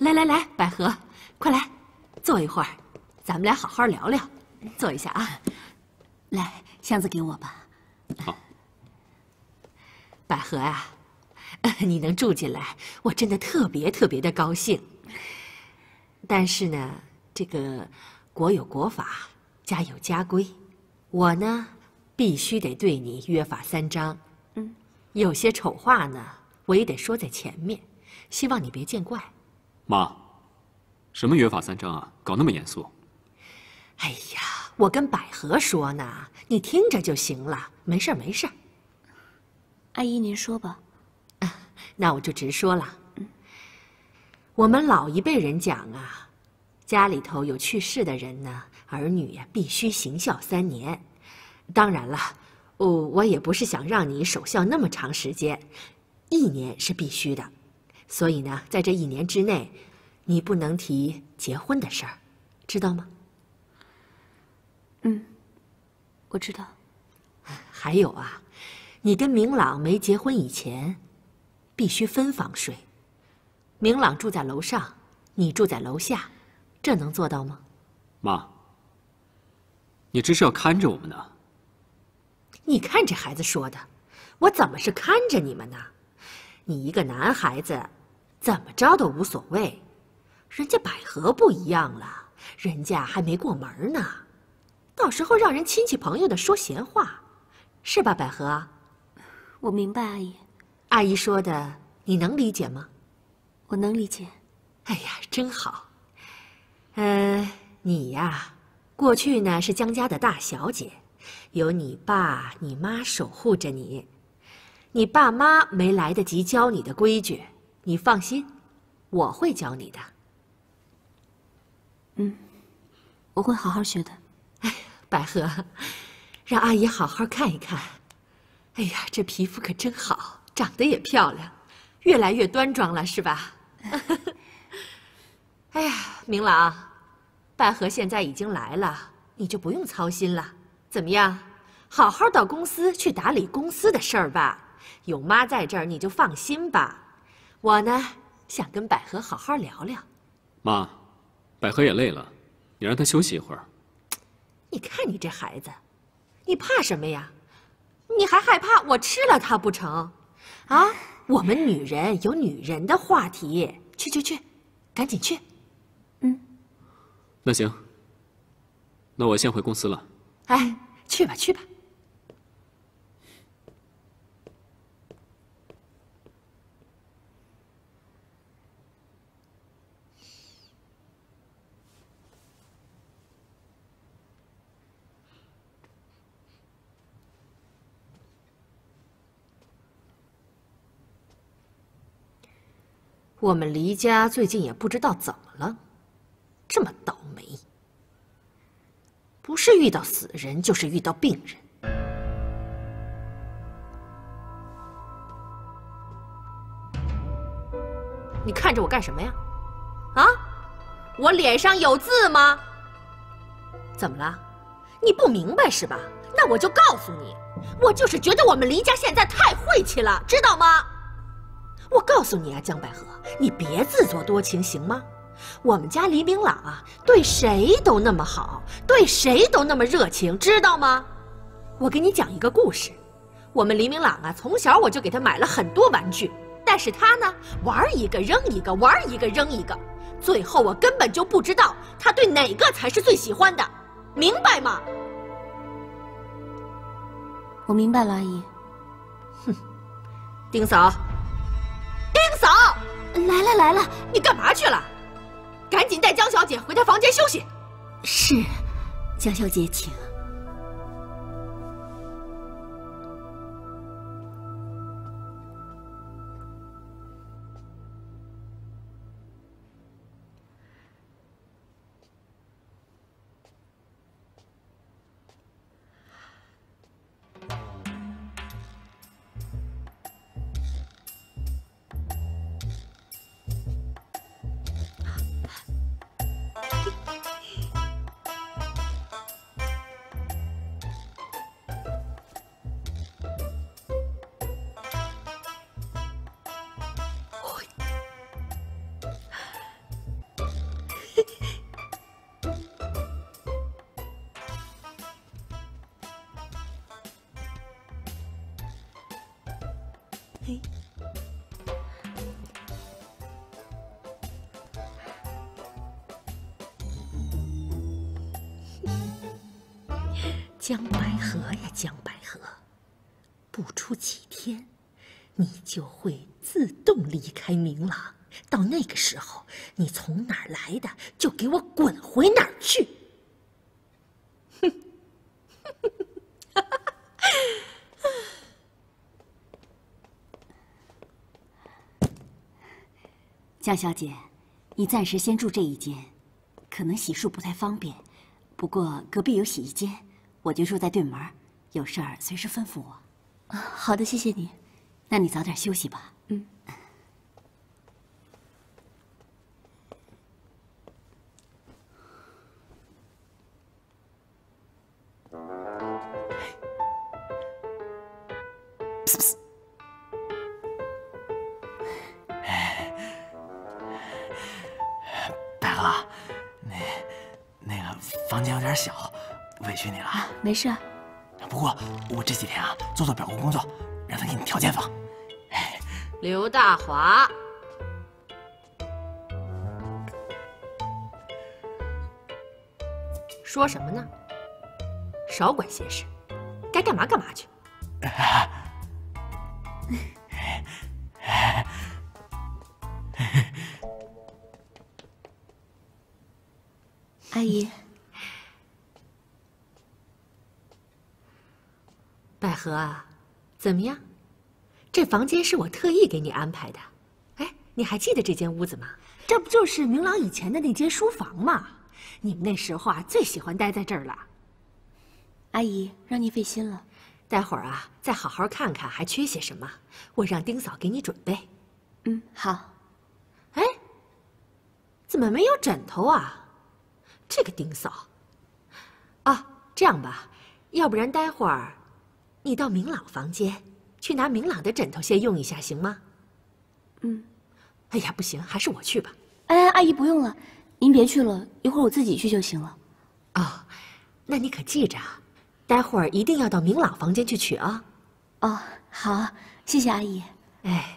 来来来，百合，快来，坐一会儿，咱们俩好好聊聊。坐一下啊，来，箱子给我吧。好。百合呀、啊，你能住进来，我真的特别的高兴。但是呢，这个国有国法，家有家规，我呢必须得对你约法三章。嗯，有些丑话呢，我也得说在前面，希望你别见怪。 妈，什么约法三章啊？搞那么严肃？哎呀，我跟百合说呢，你听着就行了，没事没事。阿姨，您说吧。啊，那我就直说了。嗯、我们老一辈人讲啊，家里头有去世的人呢，儿女呀、啊、必须行孝3年。当然了，我也不是想让你守孝那么长时间，1年是必须的。 所以呢，在这1年之内，你不能提结婚的事儿，知道吗？嗯，我知道。还有啊，你跟明朗没结婚以前，必须分房睡。明朗住在楼上，你住在楼下，这能做到吗？妈，你这是要看着我们呢？你看这孩子说的，我怎么是看着你们呢？你一个男孩子。 怎么着都无所谓，人家百合不一样了，人家还没过门呢，到时候让人亲戚朋友的说闲话，是吧，百合？我明白，阿姨。阿姨说的，你能理解吗？我能理解。哎呀，真好。你呀，过去呢是江家的大小姐，有你爸你妈守护着你，你爸妈没来得及教你的规矩。 你放心，我会教你的。嗯，我会好好学的。哎，百合，让阿姨好好看一看。哎呀，这皮肤可真好，长得也漂亮，越来越端庄了，是吧？哎呀，明朗，百合现在已经来了，你就不用操心了。怎么样？好好到公司去打理公司的事儿吧。有妈在这儿，你就放心吧。 我呢，想跟百合好好聊聊。妈，百合也累了，你让她休息一会儿。你看你这孩子，你怕什么呀？你还害怕我吃了她不成？啊，我们女人有女人的话题，去，赶紧去。嗯，那行，那我先回公司了。哎，去吧，去吧。 我们黎家最近也不知道怎么了，这么倒霉，不是遇到死人就是遇到病人。你看着我干什么呀？啊，我脸上有字吗？怎么了？你不明白是吧？那我就告诉你，我就是觉得我们黎家现在太晦气了，知道吗？ 我告诉你啊，江百合，你别自作多情，行吗？我们家黎明朗啊，对谁都那么好，对谁都那么热情，知道吗？我给你讲一个故事。我们黎明朗啊，从小我就给他买了很多玩具，但是他呢，玩一个扔一个，玩一个扔一个，最后我根本就不知道他对哪个才是最喜欢的，明白吗？我明白了，阿姨。哼，丁嫂。 嫂，来了，你干嘛去了？赶紧带江小姐回她房间休息。是，江小姐请。嘿。江白河呀，江白河，不出几天，你就会自动离开明朗。 到那个时候，你从哪儿来的就给我滚回哪儿去！哼，江小姐，你暂时先住这一间，可能洗漱不太方便，不过隔壁有洗衣间，我就住在对门，有事儿随时吩咐我。啊，好的，谢谢你。那你早点休息吧。嗯。 百合，那个房间有点小，委屈你了。啊，没事。不过我这几天啊，做做表姑工作，让她给你调间房。哎，刘大华，说什么呢？少管闲事，该干嘛干嘛去。啊 阿姨，百合啊，怎么样？这房间是我特意给你安排的。哎，你还记得这间屋子吗？这不就是明朗以前的那间书房吗？你们那时候啊，最喜欢待在这儿了。阿姨，让您费心了。 待会儿啊，再好好看看还缺些什么，我让丁嫂给你准备。嗯，好。哎，怎么没有枕头啊？这个丁嫂。啊，这样吧，要不然待会儿你到明朗房间去拿明朗的枕头先用一下，行吗？嗯。哎呀，不行，还是我去吧。哎，阿姨不用了，您别去了，一会儿我自己去就行了。哦，那你可记着啊。 待会儿一定要到明朗房间去取啊！哦，好，谢谢阿姨。哎，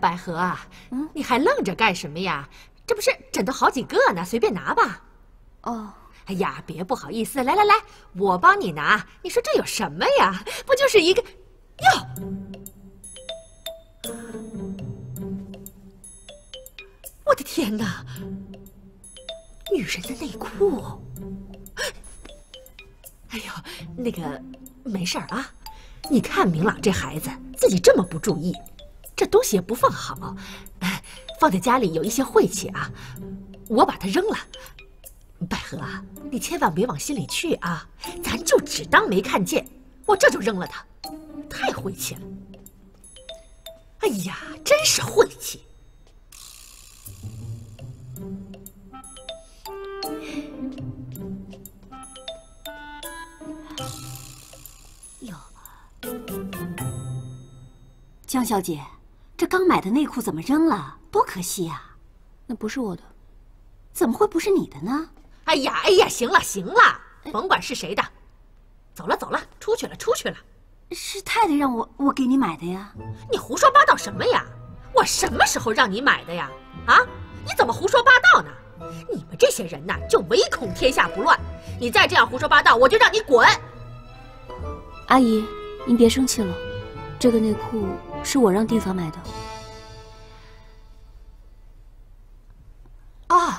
百合啊，嗯，你还愣着干什么呀？这不是枕头好几个呢，随便拿吧。哦，哎呀，别不好意思，来来来，我帮你拿。你说这有什么呀？不就是一个，哟！我的天哪，女人的内裤！哎呦，那个没事儿啊，你看明朗这孩子自己这么不注意。 这东西也不放好，放在家里有一些晦气啊。我把它扔了。百合啊，你千万别往心里去啊，咱就只当没看见。我这就扔了它，太晦气了。哎呀，真是晦气！哟，江小姐。 这刚买的内裤怎么扔了？多可惜呀！那不是我的，怎么会不是你的呢？哎呀哎呀，行了行了，甭管是谁的，走了走了，出去了出去了。是太太让我给你买的呀！你胡说八道什么呀？我什么时候让你买的呀？啊？你怎么胡说八道呢？你们这些人呐，就唯恐天下不乱。你再这样胡说八道，我就让你滚！阿姨，您别生气了，这个内裤。 是我让丁嫂买的。哦，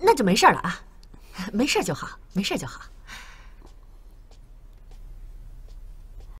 那就没事了啊，没事就好，没事就好。